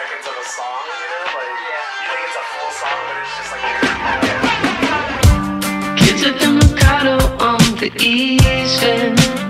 seconds of a song, you know? Like, you think it's a full song, but it's just like... Kids at the Mercado on the east end.